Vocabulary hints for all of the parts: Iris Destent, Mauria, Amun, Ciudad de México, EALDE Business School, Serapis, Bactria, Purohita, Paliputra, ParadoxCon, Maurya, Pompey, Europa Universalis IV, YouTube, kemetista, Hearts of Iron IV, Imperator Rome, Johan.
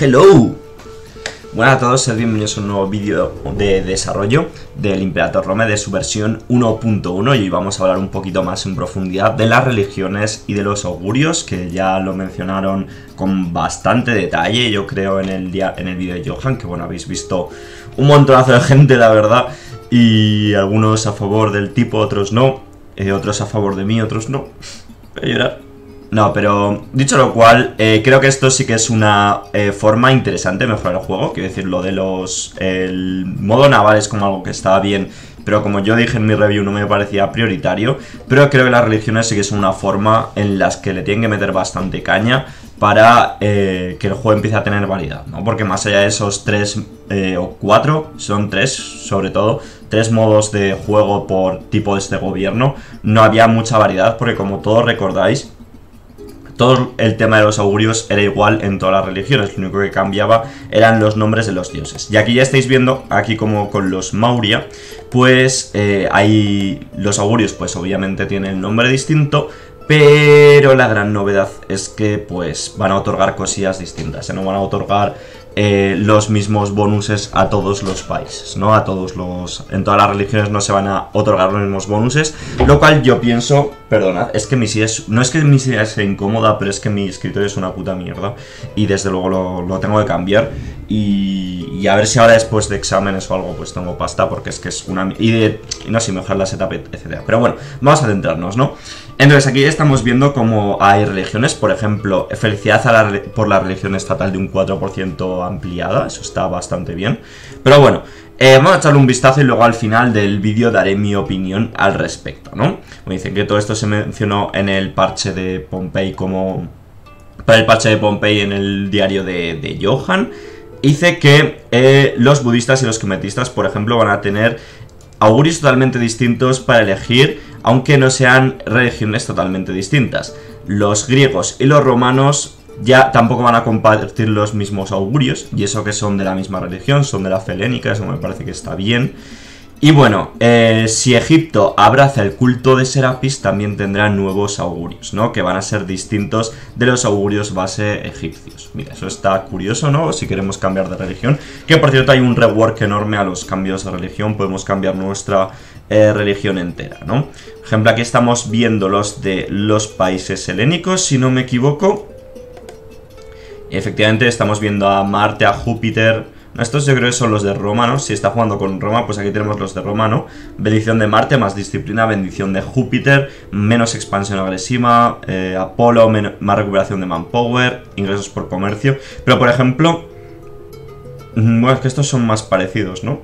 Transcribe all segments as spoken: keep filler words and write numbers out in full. Hello. Buenas a todos, sean bienvenidos a un nuevo vídeo de desarrollo del Imperator Rome de su versión uno punto uno. Y hoy vamos a hablar un poquito más en profundidad de las religiones y de los augurios, que ya lo mencionaron con bastante detalle, yo creo, en el, día, en el vídeo de Johan, que bueno, habéis visto un montonazo de gente, la verdad, y algunos a favor del tipo, otros no, eh, otros a favor de mí, otros no. Voy a llorar. No, pero dicho lo cual, eh, creo que esto sí que es una eh, forma interesante de mejorar el juego. Quiero decir, lo de los... el modo naval es como algo que está bien, pero como yo dije en mi review, no me parecía prioritario. Pero creo que las religiones sí que son una forma en las que le tienen que meter bastante caña para eh, que el juego empiece a tener variedad, ¿no? Porque más allá de esos tres eh, o cuatro, son tres sobre todo, tres modos de juego por tipo de este gobierno, no había mucha variedad porque, como todos recordáis, todo el tema de los augurios era igual en todas las religiones, lo único que cambiaba eran los nombres de los dioses. Y aquí ya estáis viendo, aquí como con los Mauria, pues eh, hay los augurios, pues obviamente tienen nombre distinto, pero la gran novedad es que pues van a otorgar cosillas distintas, ¿eh? No van a otorgar eh, los mismos bonuses a todos los países, ¿no? A todos los... en todas las religiones no se van a otorgar los mismos bonuses, lo cual yo pienso... Perdonad, es que mi silla es... no es que mi silla sea incómoda, pero es que mi escritorio es una puta mierda y desde luego lo, lo tengo que cambiar y, y a ver si ahora después de exámenes o algo pues tengo pasta, porque es que es una... y de... y no sé, mejorar la setup, etcétera. Pero bueno, vamos a centrarnos, ¿no? Entonces aquí estamos viendo cómo hay religiones, por ejemplo, felicidad a la, por la religión estatal de un cuatro por ciento ampliada, eso está bastante bien. Pero bueno, eh, vamos a echarle un vistazo y luego al final del vídeo daré mi opinión al respecto, ¿no? Me dicen que todo esto se mencionó en el parche de Pompey, como... para el parche de Pompey en el diario de, de Johan, dice que eh, los budistas y los kemetistas, por ejemplo, van a tener augurios totalmente distintos para elegir, aunque no sean religiones totalmente distintas. Los griegos y los romanos ya tampoco van a compartir los mismos augurios, y eso que son de la misma religión, son de la felénica, eso me parece que está bien. Y bueno, eh, si Egipto abraza el culto de Serapis, también tendrá nuevos augurios, ¿no? Que van a ser distintos de los augurios base egipcios. Mira, eso está curioso, ¿no? Si queremos cambiar de religión. Que por cierto hay un rework enorme a los cambios de religión. Podemos cambiar nuestra eh, religión entera, ¿no? Por ejemplo, aquí estamos viendo los de los países helénicos, si no me equivoco. Efectivamente estamos viendo a Marte, a Júpiter... Estos yo creo que son los de Roma, ¿no? Si está jugando con Roma, pues aquí tenemos los de Roma, ¿no? Bendición de Marte, más disciplina, bendición de Júpiter, menos expansión agresiva, eh, Apolo, más recuperación de manpower, ingresos por comercio. Pero por ejemplo, bueno, es que estos son más parecidos, ¿no?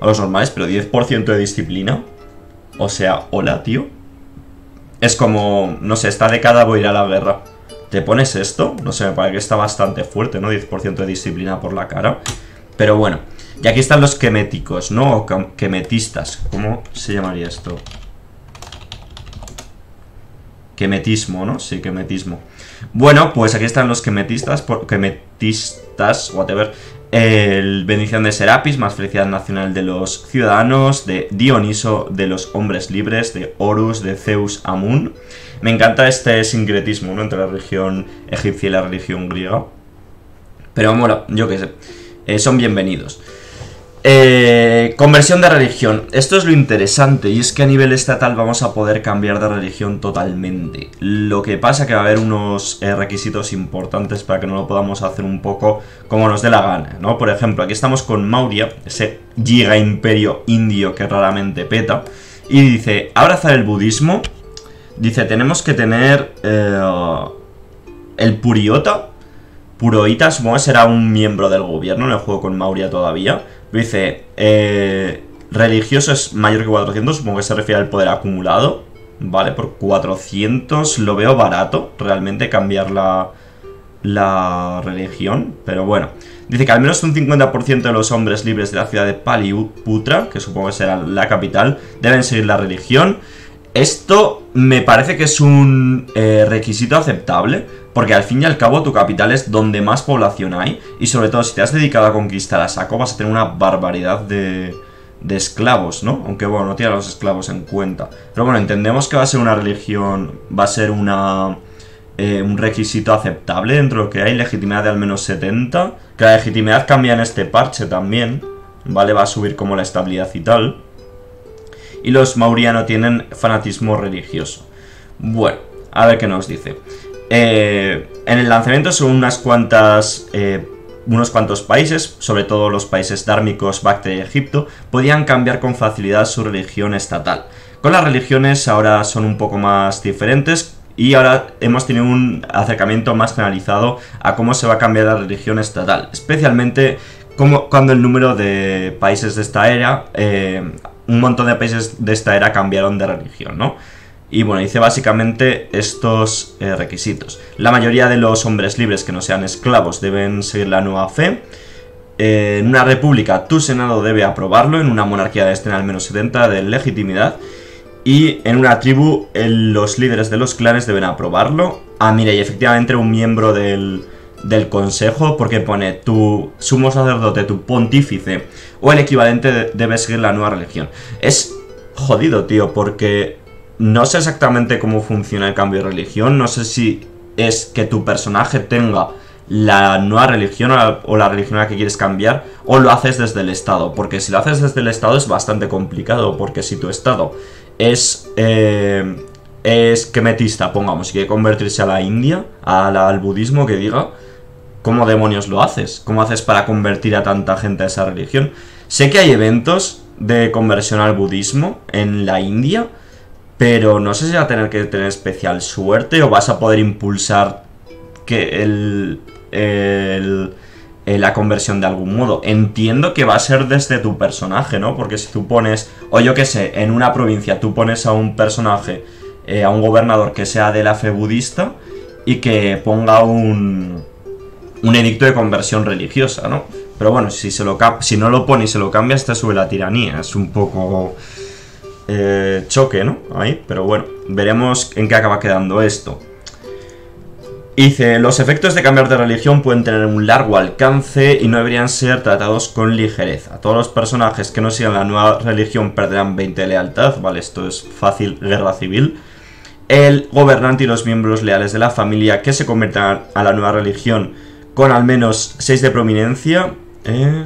A los normales, pero diez por ciento de disciplina. O sea, hola, tío. Es como, no sé, esta década voy a ir a la guerra. ¿Te pones esto? No sé, me parece que está bastante fuerte, ¿no? diez por ciento de disciplina por la cara. Pero bueno, y aquí están los keméticos, ¿no? O kemetistas, ¿cómo se llamaría esto? Kemetismo, ¿no? Sí, kemetismo. Bueno, pues aquí están los kemetistas, por, kemetistas, whatever. El bendición de Serapis, más felicidad nacional de los ciudadanos, de Dioniso, de los hombres libres, de Horus, de Zeus, Amun. Me encanta este sincretismo, ¿no? Entre la religión egipcia y la religión griega. Pero bueno, yo qué sé. Eh, son bienvenidos. Eh, conversión de religión. Esto es lo interesante, y es que a nivel estatal vamos a poder cambiar de religión totalmente. Lo que pasa que va a haber unos eh, requisitos importantes para que no lo podamos hacer un poco como nos dé la gana, ¿no? Por ejemplo, aquí estamos con Maurya, ese giga imperio indio que raramente peta, y dice, abrazar el budismo. Dice, tenemos que tener eh, el puriota. Purohita, supongo que será un miembro del gobierno, no juego con Mauria todavía. Dice, eh, religioso es mayor que cuatrocientos, supongo que se refiere al poder acumulado. Vale, por cuatrocientos lo veo barato, realmente cambiar la, la religión, pero bueno. Dice que al menos un cincuenta por ciento de los hombres libres de la ciudad de Paliputra, que supongo que será la capital, deben seguir la religión. Esto me parece que es un eh, requisito aceptable, porque al fin y al cabo tu capital es donde más población hay, y sobre todo si te has dedicado a conquistar a saco vas a tener una barbaridad de, de esclavos, ¿no? Aunque bueno, no tiene a los esclavos en cuenta. Pero bueno, entendemos que va a ser una religión, va a ser una eh, un requisito aceptable dentro de lo que hay. Legitimidad de al menos setenta. Que la legitimidad cambia en este parche también, ¿vale? Va a subir como la estabilidad y tal. Y los Mauria no tienen fanatismo religioso. Bueno, a ver qué nos dice. Eh, en el lanzamiento son unas cuantas... Eh, unos cuantos países, sobre todo los países dármicos, Bactria y Egipto, podían cambiar con facilidad su religión estatal. Con las religiones ahora son un poco más diferentes y ahora hemos tenido un acercamiento más generalizado a cómo se va a cambiar la religión estatal, especialmente como, cuando el número de países de esta era, eh, un montón de países de esta era cambiaron de religión, ¿no? Y bueno, dice básicamente estos eh, requisitos. La mayoría de los hombres libres que no sean esclavos deben seguir la nueva fe. Eh, en una república tu senado debe aprobarlo. En una monarquía deben tener al menos setenta de legitimidad. Y en una tribu el, los líderes de los clanes deben aprobarlo. Ah, mira, y efectivamente un miembro del, del consejo, porque pone tu sumo sacerdote, tu pontífice o el equivalente de, debe seguir la nueva religión. Es jodido, tío, porque... no sé exactamente cómo funciona el cambio de religión, no sé si es que tu personaje tenga la nueva religión o la, o la religión a la que quieres cambiar, o lo haces desde el Estado, porque si lo haces desde el Estado es bastante complicado, porque si tu Estado es, eh, es kemetista, pongamos, y quiere convertirse a la India, a la, al budismo que diga, ¿cómo demonios lo haces? ¿Cómo haces para convertir a tanta gente a esa religión? Sé que hay eventos de conversión al budismo en la India, pero no sé si va a tener que tener especial suerte o vas a poder impulsar que el, el, la conversión de algún modo. Entiendo que va a ser desde tu personaje, ¿no? Porque si tú pones, o yo qué sé, en una provincia tú pones a un personaje, eh, a un gobernador que sea de la fe budista y que ponga un, un edicto de conversión religiosa, ¿no? Pero bueno, si, se lo, si no lo pone y se lo cambia, te sube la tiranía. Es un poco... Eh, choque, ¿no? Ahí, pero bueno, veremos en qué acaba quedando esto. Dice, los efectos de cambiar de religión pueden tener un largo alcance y no deberían ser tratados con ligereza. Todos los personajes que no sigan la nueva religión perderán veinte de lealtad, vale, esto es fácil, guerra civil. El gobernante y los miembros leales de la familia que se conviertan a la nueva religión con al menos seis de prominencia... Eh...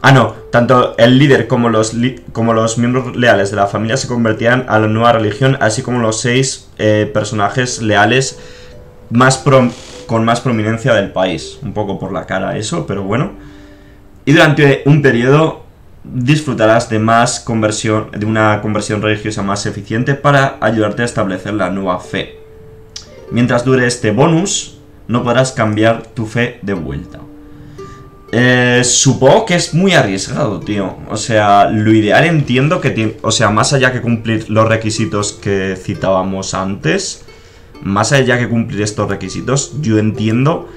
Ah, no, tanto el líder como los, li como los miembros leales de la familia se convertirán a la nueva religión, así como los seis eh, personajes leales más pro con más prominencia del país. Un poco por la cara eso, pero bueno. Y durante un periodo disfrutarás de, más conversión, de una conversión religiosa más eficiente para ayudarte a establecer la nueva fe. Mientras dure este bonus, no podrás cambiar tu fe de vuelta. Eh, supongo que es muy arriesgado, tío. O sea, lo ideal entiendo que tiene... O sea, más allá que cumplir los requisitos que citábamos antes, más allá que cumplir estos requisitos, yo entiendo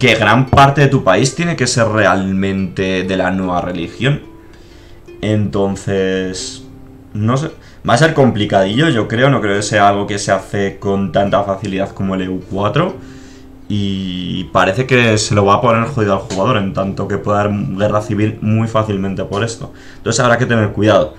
que gran parte de tu país tiene que ser realmente de la nueva religión. Entonces... no sé... va a ser complicadillo, yo creo. No creo que sea algo que se hace con tanta facilidad como el E U cuatro. Y parece que se lo va a poner jodido al jugador, en tanto que puede haber guerra civil muy fácilmente por esto. Entonces habrá que tener cuidado.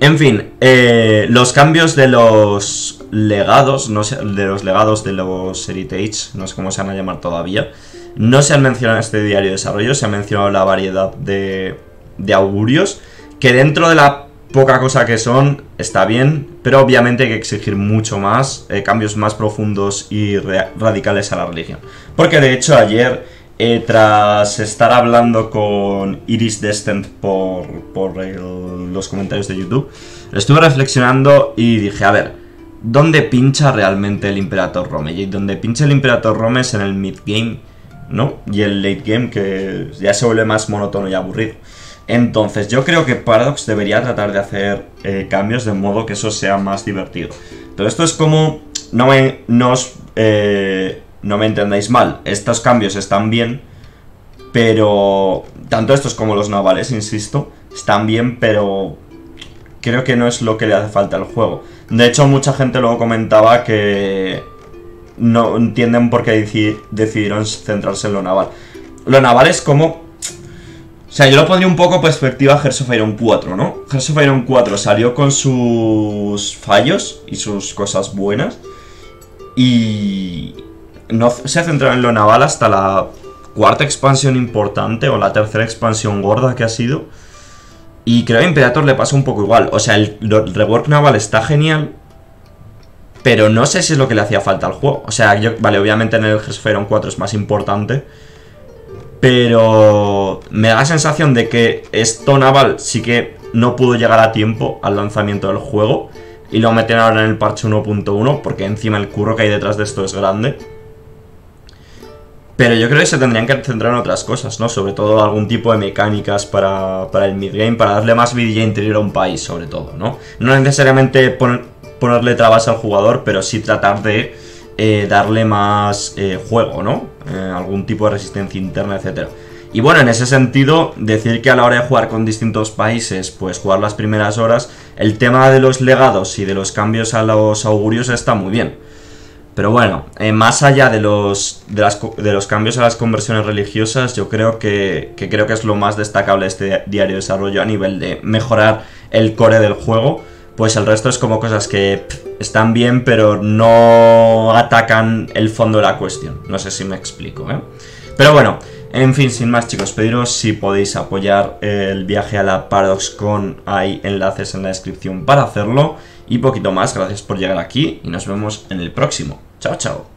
En fin, eh, los cambios de los legados, no sé, de los legados de los heritage, no sé cómo se van a llamar todavía, no se han mencionado en este diario de desarrollo, se ha mencionado la variedad de, de augurios, que dentro de la poca cosa que son, está bien, pero obviamente hay que exigir mucho más, eh, cambios más profundos y radicales a la religión. Porque de hecho ayer, eh, tras estar hablando con Iris Destent por, por el, los comentarios de YouTube, estuve reflexionando y dije, a ver, ¿dónde pincha realmente el Imperator Rome? Y donde pincha el Imperator Rome es en el mid-game, ¿no? Y el late-game que ya se vuelve más monótono y aburrido. Entonces yo creo que Paradox debería tratar de hacer eh, cambios de modo que eso sea más divertido. Pero esto es como, no me, no os, eh, no me entendáis mal, estos cambios están bien, pero tanto estos como los navales, insisto, están bien, pero creo que no es lo que le hace falta al juego. De hecho mucha gente luego comentaba que no entienden por qué decidieron centrarse en lo naval. Lo naval es como... O sea, yo lo pondría un poco perspectiva a Hearts of Iron cuatro, ¿no? Hearts of Iron cuatro salió con sus fallos y sus cosas buenas. Y no se centró en lo naval hasta la cuarta expansión importante o la tercera expansión gorda que ha sido. Y creo que a Imperator le pasa un poco igual. O sea, el, el rework naval está genial, pero no sé si es lo que le hacía falta al juego. O sea, yo, vale, obviamente en el Hearts of Iron cuatro es más importante, pero me da la sensación de que esto naval sí que no pudo llegar a tiempo al lanzamiento del juego y lo meten ahora en el parche uno punto uno, porque encima el curro que hay detrás de esto es grande. Pero yo creo que se tendrían que centrar en otras cosas, ¿no? Sobre todo algún tipo de mecánicas para, para el midgame, para darle más vidilla interior a un país, sobre todo, ¿no? No necesariamente poner, ponerle trabas al jugador, pero sí tratar de Eh, darle más eh, juego, ¿no? Eh, algún tipo de resistencia interna, etcétera. Y bueno, en ese sentido, decir que a la hora de jugar con distintos países, pues jugar las primeras horas, el tema de los legados y de los cambios a los augurios está muy bien. Pero bueno, eh, más allá de los, de, las, de los cambios a las conversiones religiosas, yo creo que, que creo que es lo más destacable de este diario de desarrollo a nivel de mejorar el core del juego. Pues el resto es como cosas que pff, están bien, pero no atacan el fondo de la cuestión. No sé si me explico, ¿eh? Pero bueno, en fin, sin más, chicos, pediros si podéis apoyar el viaje a la ParadoxCon. Hay enlaces en la descripción para hacerlo. Y poquito más, gracias por llegar aquí y nos vemos en el próximo. Chao, chao.